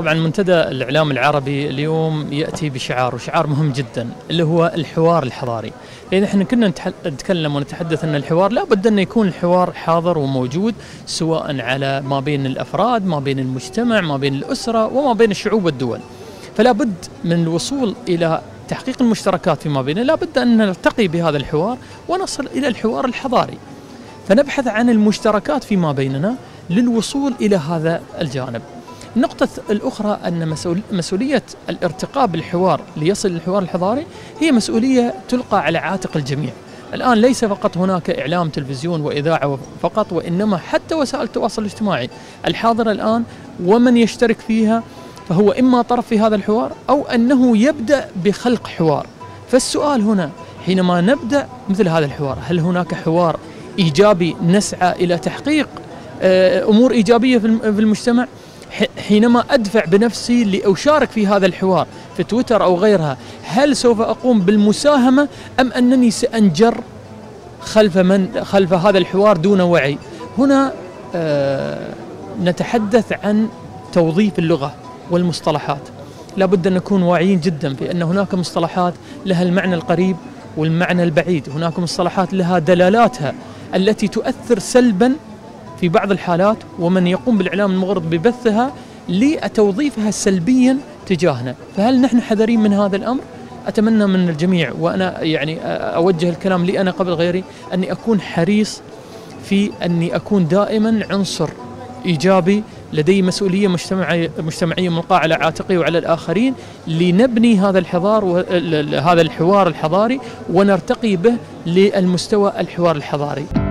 طبعا منتدى الإعلام العربي اليوم يأتي بشعار، وشعار مهم جدا، اللي هو الحوار الحضاري. لأن احنا كنا نتكلم ونتحدث أن الحوار لا بد أن يكون الحوار حاضر وموجود، سواء على ما بين الأفراد، ما بين المجتمع، ما بين الأسرة، وما بين الشعوب والدول. فلا بد من الوصول إلى تحقيق المشتركات فيما بيننا، لا بد أن نلتقي بهذا الحوار ونصل إلى الحوار الحضاري، فنبحث عن المشتركات فيما بيننا للوصول إلى هذا الجانب. النقطة الأخرى أن مسؤولية الارتقاء بالحوار ليصل الحوار الحضاري هي مسؤولية تلقى على عاتق الجميع. الآن ليس فقط هناك إعلام تلفزيون وإذاعة فقط، وإنما حتى وسائل التواصل الاجتماعي الحاضرة الآن، ومن يشترك فيها فهو إما طرف في هذا الحوار أو أنه يبدأ بخلق حوار. فالسؤال هنا، حينما نبدأ مثل هذا الحوار، هل هناك حوار إيجابي نسعى إلى تحقيق أمور إيجابية في المجتمع؟ حينما أدفع بنفسي لأشارك في هذا الحوار في تويتر أو غيرها، هل سوف أقوم بالمساهمة أم أنني سأنجر خلف هذا الحوار دون وعي؟ هنا نتحدث عن توظيف اللغة والمصطلحات. لابد أن نكون واعيين جدا بأن هناك مصطلحات لها المعنى القريب والمعنى البعيد، هناك مصطلحات لها دلالاتها التي تؤثر سلبا في بعض الحالات، ومن يقوم بالإعلام المغرض ببثها لتوظيفها سلبيا تجاهنا. فهل نحن حذرين من هذا الأمر؟ أتمنى من الجميع، وأنا يعني أوجه الكلام لي أنا قبل غيري، أني أكون حريص في أني أكون دائما عنصر إيجابي، لدي مسؤولية مجتمعية ملقاة على عاتقي وعلى الآخرين، لنبني هذا الحوار الحضاري ونرتقي به للمستوى الحوار الحضاري.